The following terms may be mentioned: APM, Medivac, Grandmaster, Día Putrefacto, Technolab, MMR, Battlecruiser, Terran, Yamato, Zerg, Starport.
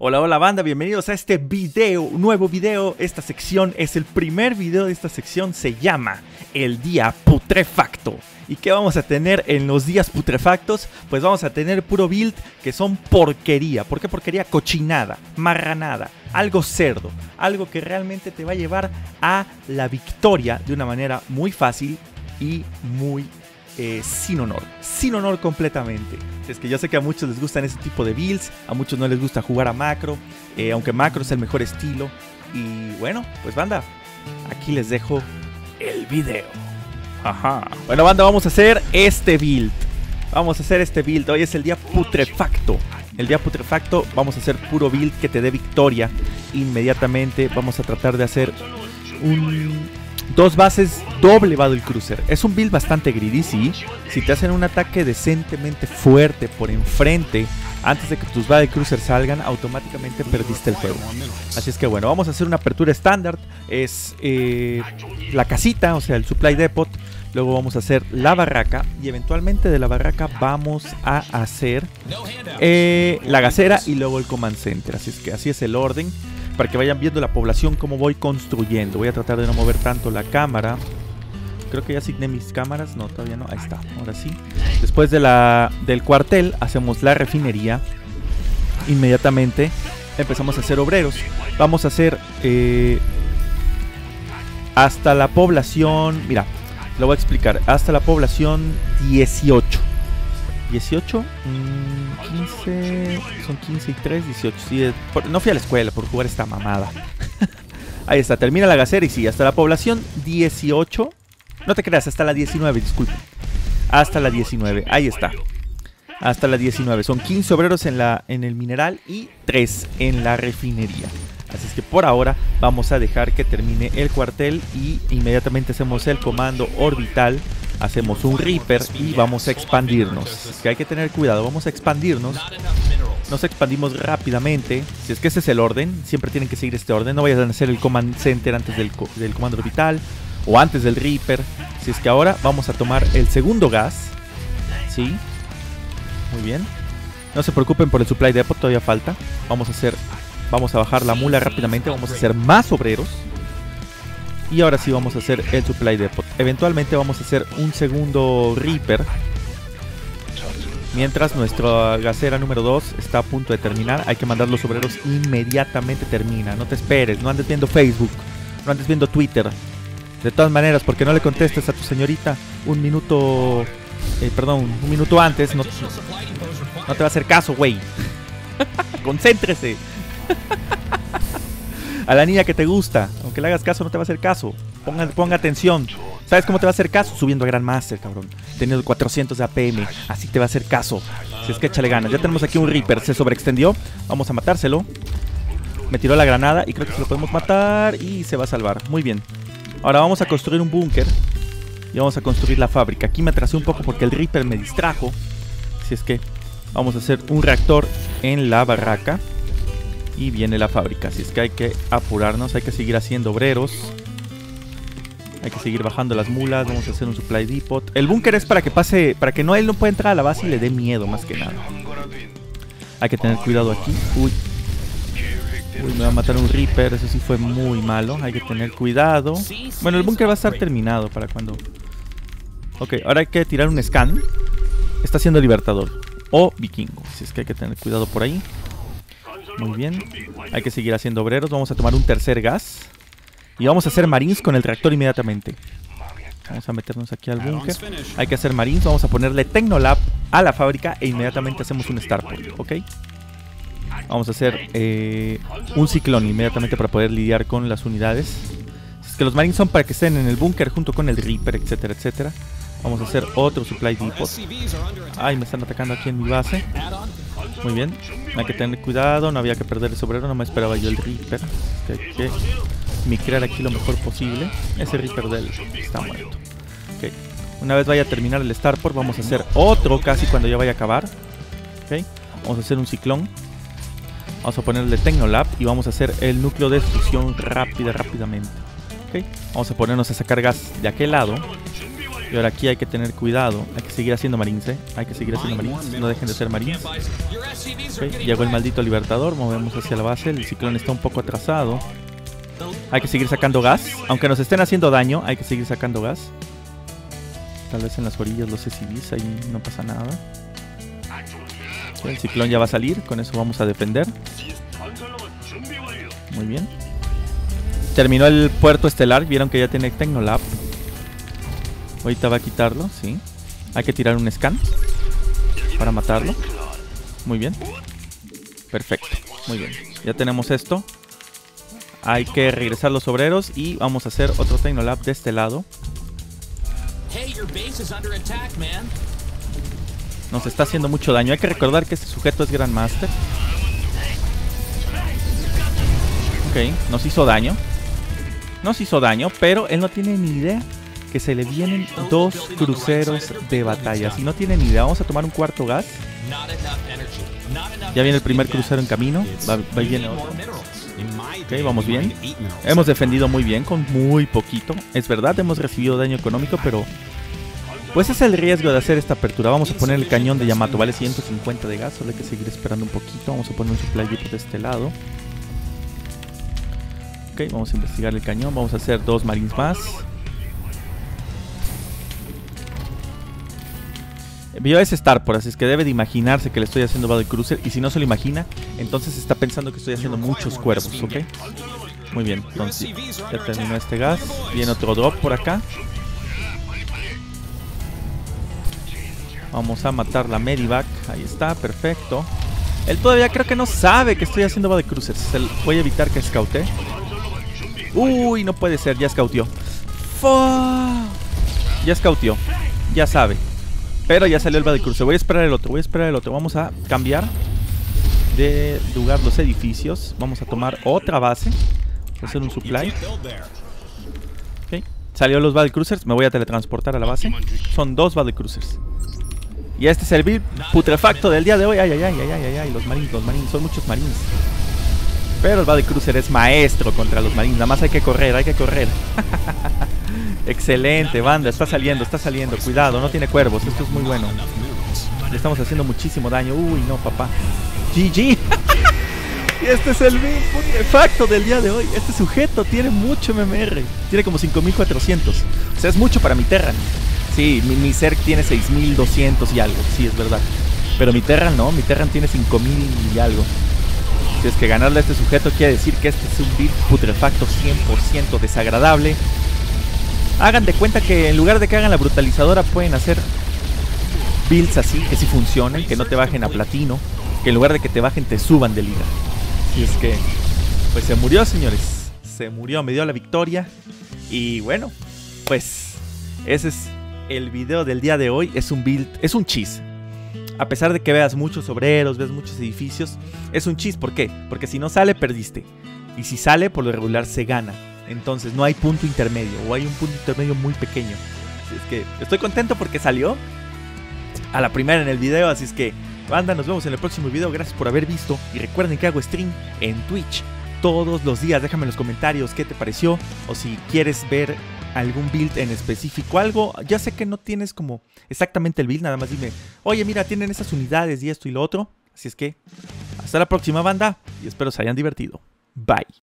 Hola, hola banda, bienvenidos a este video, nuevo video. Esta sección es el primer video de esta sección, se llama El Día Putrefacto. ¿Y qué vamos a tener en los días putrefactos? Pues vamos a tener puro build que son porquería. ¿Por qué porquería? Cochinada, marranada, algo cerdo, algo que realmente te va a llevar a la victoria de una manera muy fácil y muy sin honor completamente. Es que yo sé que a muchos les gustan ese tipo de builds, a muchos no les gusta jugar a macro, aunque macro es el mejor estilo. Y bueno, pues banda, aquí les dejo el video. Ajá. Bueno banda, vamos a hacer este build. Hoy es el día putrefacto. El día putrefacto vamos a hacer puro build que te dé victoria inmediatamente. Vamos a tratar de hacer dos bases doble Battlecruiser. Es un build bastante greedy, sí. Si te hacen un ataque decentemente fuerte por enfrente antes de que tus Battlecruiser salgan, automáticamente perdiste el juego. Así es que bueno, vamos a hacer una apertura estándar. Es la casita, o sea el Supply Depot. Luego vamos a hacer la barraca. Y eventualmente de la barraca vamos a hacer la gasera y luego el Command Center. Así es que así es el orden, para que vayan viendo la población, cómo voy construyendo. Voy a tratar de no mover tanto la cámara. Creo que ya asigné mis cámaras. No, todavía no. Ahí está, ahora sí. Después de del cuartel hacemos la refinería. Inmediatamente empezamos a hacer obreros. Vamos a hacer hasta la población, mira, lo voy a explicar, hasta la población 18, 15, son 15 y 3, 18, sí, no fui a la escuela por jugar esta mamada. Ahí está, termina la gasera y sí, hasta la población 18, no te creas, hasta la 19, disculpen, hasta la 19, ahí está, hasta la 19, son 15 obreros en el mineral y 3 en la refinería. Así es que por ahora vamos a dejar que termine el cuartel y inmediatamente hacemos el comando orbital. Hacemos un Reaper y vamos a expandirnos. Es que hay que tener cuidado, vamos a expandirnos. Nos expandimos rápidamente. Si es que ese es el orden, siempre tienen que seguir este orden. No vayan a hacer el Command Center antes del comando orbital o antes del Reaper. Si es que ahora vamos a tomar el segundo gas. Sí, muy bien. No se preocupen por el Supply Depot, todavía falta. Vamos a bajar la mula rápidamente. Vamos a hacer más obreros. Y ahora sí vamos a hacer el Supply Depot. Eventualmente vamos a hacer un segundo Reaper. Mientras nuestra gasera número 2 está a punto de terminar. Hay que mandar los obreros inmediatamente termina. No te esperes, no andes viendo Facebook. No andes viendo Twitter. De todas maneras, porque no le contestes a tu señorita un minuto antes. No te va a hacer caso, güey. Concéntrese. A la niña que te gusta, aunque le hagas caso, no te va a hacer caso. Ponga atención. ¿Sabes cómo te va a hacer caso? Subiendo a Grandmaster, cabrón. Teniendo 400 de APM. Así te va a hacer caso. Si es que échale ganas. Ya tenemos aquí un Reaper. Se sobreextendió. Vamos a matárselo. Me tiró la granada y creo que se lo podemos matar. Y se va a salvar. Muy bien. Ahora vamos a construir un búnker. Y vamos a construir la fábrica. Aquí me atrasé un poco porque el Reaper me distrajo. Si es que vamos a hacer un reactor en la barraca. Y viene la fábrica, así es que hay que apurarnos, hay que seguir haciendo obreros. Hay que seguir bajando las mulas, vamos a hacer un Supply Depot. El búnker es para que pase, para que él no pueda entrar a la base y le dé miedo más que nada. Hay que tener cuidado aquí. Uy. Uy, me va a matar un Reaper, eso sí fue muy malo, hay que tener cuidado. Bueno, el búnker va a estar terminado para cuando... Ok, ahora hay que tirar un scan. Está siendo libertador o vikingo, así es que hay que tener cuidado por ahí. Muy bien, hay que seguir haciendo obreros. Vamos a tomar un tercer gas. Y vamos a hacer marines con el reactor inmediatamente. Vamos a meternos aquí al búnker. Hay que hacer marines, vamos a ponerle Technolab a la fábrica. E inmediatamente hacemos un Starport, ¿ok? Vamos a hacer un ciclón inmediatamente para poder lidiar con las unidades. Es que los marines son para que estén en el búnker junto con el Reaper, etcétera, etcétera. Vamos a hacer otro Supply Depot. Ay, me están atacando aquí en mi base. Muy bien, hay que tener cuidado, no había que perder el obrero, no me esperaba yo el Reaper. Hay que micrear aquí lo mejor posible. Ese Reaper de él está muerto. Okay. Una vez vaya a terminar el Starport, vamos a hacer otro casi cuando ya vaya a acabar. Okay. Vamos a hacer un ciclón. Vamos a ponerle Technolab y vamos a hacer el núcleo de destrucción rápidamente. Okay. Vamos a ponernos a sacar gas de aquel lado. Y ahora aquí hay que tener cuidado. Hay que seguir haciendo marines, Hay que seguir haciendo marines. No dejen de ser marines. Okay. Llegó el maldito libertador. Movemos hacia la base. El ciclón está un poco atrasado. Hay que seguir sacando gas. Aunque nos estén haciendo daño, hay que seguir sacando gas. Tal vez en las orillas los ECVs. Ahí no pasa nada. El ciclón ya va a salir. Con eso vamos a defender. Muy bien. Terminó el puerto estelar. Vieron que ya tiene Tecnolab. Ahorita va a quitarlo, sí. Hay que tirar un scan para matarlo. Muy bien. Perfecto, muy bien. Ya tenemos esto. Hay que regresar los obreros y vamos a hacer otro Tecnolab de este lado. Nos está haciendo mucho daño. Hay que recordar que este sujeto es Grandmaster. Ok, nos hizo daño. Nos hizo daño, pero él no tiene ni idea que se le vienen dos cruceros de batalla. Si no tienen idea, vamos a tomar un cuarto gas. Ya viene el primer crucero en camino. Va bien. Ok, vamos bien. Hemos defendido muy bien con muy poquito. Es verdad, hemos recibido daño económico, pero pues es el riesgo de hacer esta apertura. Vamos a poner el cañón de Yamato. Vale 150 de gas, solo hay que seguir esperando un poquito. Vamos a poner un supply depot de este lado. Ok, vamos a investigar el cañón. Vamos a hacer dos marines más. Vio ese Starport, así es que debe de imaginarse que le estoy haciendo Battlecruiser. Y si no se lo imagina, entonces está pensando que estoy haciendo muchos cuervos, ¿ok? Muy bien, entonces ya terminó este gas. Viene otro drop por acá. Vamos a matar la Medivac. Ahí está, perfecto. Él todavía creo que no sabe que estoy haciendo Battlecruiser. Voy a evitar que escaute. Uy, no puede ser, ya escauteó. Ya escauteó, ya sabe. Pero ya salió el Battlecruiser. Voy a esperar el otro. Vamos a cambiar de lugar los edificios. Vamos a tomar otra base. Voy a hacer un supply. Okay. Salió los Battlecruisers. Me voy a teletransportar a la base. Son dos Battlecruisers. Y este es el build putrefacto del día de hoy. Ay. Los marines. Son muchos marines. Pero el Battlecruiser es maestro contra los marines. Nada más hay que correr, Excelente, banda, está saliendo. Cuidado, no tiene cuervos, esto es muy bueno. Le estamos haciendo muchísimo daño. Uy, no, papá. GG. Y este es el build putrefacto del día de hoy. Este sujeto tiene mucho MMR. Tiene como 5400. O sea, es mucho para mi Terran. Sí, mi Zerg tiene 6200 y algo. Sí, es verdad. Pero mi Terran no, mi Terran tiene 5000 y algo. Si es que ganarle a este sujeto quiere decir que este es un build putrefacto 100% desagradable. Hagan de cuenta que en lugar de que hagan la brutalizadora pueden hacer builds así, que sí funcionen, que no te bajen a platino, que en lugar de que te bajen te suban de liga. Y es que, pues se murió, señores, se murió, me dio la victoria. Y bueno, pues ese es el video del día de hoy, es un build, es un cheese. A pesar de que veas muchos obreros, veas muchos edificios, es un cheese, ¿por qué? Porque si no sale, perdiste. Y si sale, por lo regular se gana. Entonces no hay punto intermedio, o hay un punto intermedio muy pequeño. Así es que estoy contento porque salió a la primera en el video. Así es que, banda, nos vemos en el próximo video. Gracias por haber visto. Y recuerden que hago stream en Twitch todos los días. Déjame en los comentarios qué te pareció. O si quieres ver algún build en específico, algo. Ya sé que no tienes como exactamente el build, nada más dime, oye, mira, tienen esas unidades y esto y lo otro. Así es que, hasta la próxima, banda. Y espero se hayan divertido. Bye.